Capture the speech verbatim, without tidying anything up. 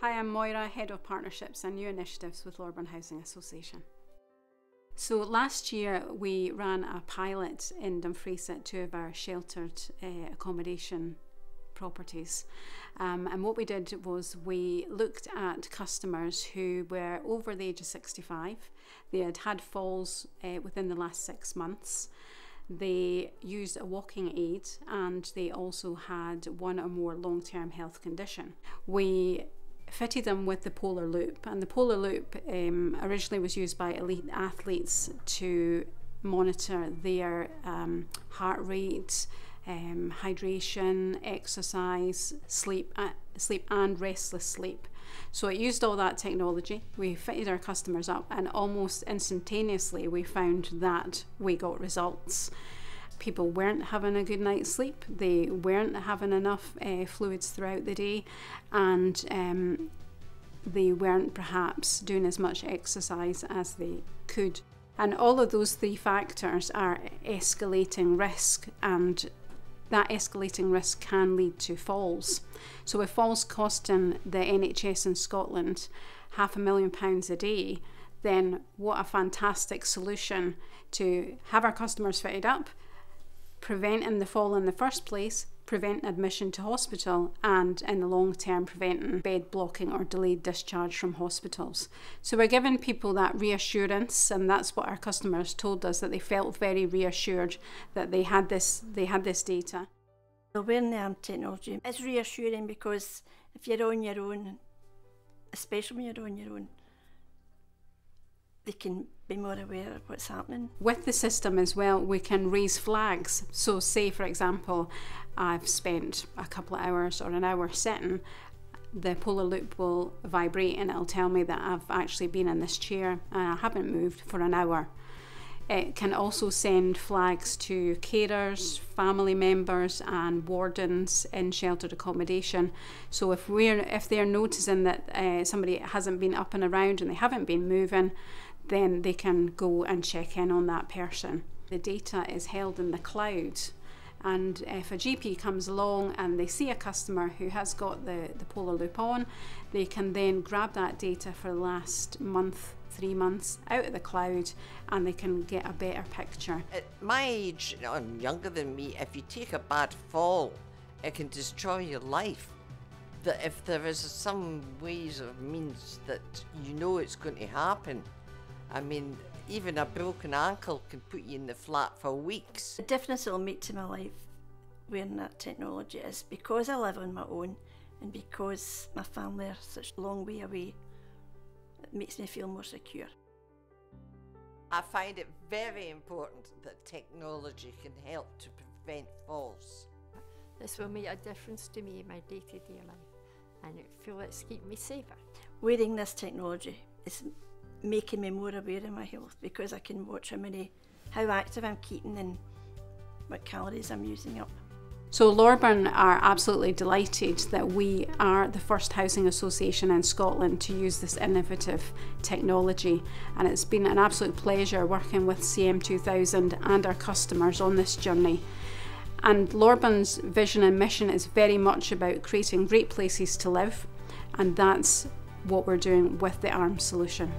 Hi, I'm Moira, Head of Partnerships and New Initiatives with Loreburn Housing Association. So last year we ran a pilot in Dumfries at two of our sheltered uh, accommodation properties, um, and what we did was we looked at customers who were over the age of sixty-five, they had had falls uh, within the last six months, they used a walking aid, and they also had one or more long-term health condition. We fitted them with the Polar Loop, and the Polar Loop um, originally was used by elite athletes to monitor their um, heart rate, um, hydration, exercise, sleep, uh, sleep and restless sleep. So it used all that technology. We fitted our customers up, and almost instantaneously we found that we got results. People weren't having a good night's sleep, they weren't having enough uh, fluids throughout the day, and um, they weren't perhaps doing as much exercise as they could. And all of those three factors are escalating risk, and that escalating risk can lead to falls. So with falls costing the N H S in Scotland half a million pounds a day, then what a fantastic solution to have our customers fitted up, preventing the fall in the first place, preventing admission to hospital, and in the long term preventing bed blocking or delayed discharge from hospitals. So we're giving people that reassurance, and that's what our customers told us, that they felt very reassured that they had this, they had this data. Wearing the ARMED technology is reassuring, because if you're on your own, especially when you're on your own, they can be more aware of what's happening. With the system as well, we can raise flags. So say, for example, I've spent a couple of hours or an hour sitting, the Polar Loop will vibrate and it'll tell me that I've actually been in this chair and I haven't moved for an hour. It can also send flags to carers, family members and wardens in sheltered accommodation. So if, we're, if they're noticing that uh, somebody hasn't been up and around and they haven't been moving, then they can go and check in on that person. The data is held in the cloud, and if a G P comes along and they see a customer who has got the, the Polar Loop on, they can then grab that data for the last month, three months, out of the cloud, and they can get a better picture. At my age, you know, I'm younger than me, if you take a bad fall, it can destroy your life. That if there is some ways or means that you know it's going to happen, I mean, even a broken ankle can put you in the flat for weeks. The difference it'll make to my life wearing that technology is because I live on my own and because my family are such a long way away, it makes me feel more secure. I find it very important that technology can help to prevent falls. This will make a difference to me in my day-to-day life, and it feels it's keeping me safer. Wearing this technology is making me more aware of my health, because I can watch how many, how active I'm keeping and what calories I'm using up. So Loreburn are absolutely delighted that we are the first housing association in Scotland to use this innovative technology, and it's been an absolute pleasure working with C M two thousand and our customers on this journey. And Loreburn's vision and mission is very much about creating great places to live, and that's what we're doing with the ARMED solution.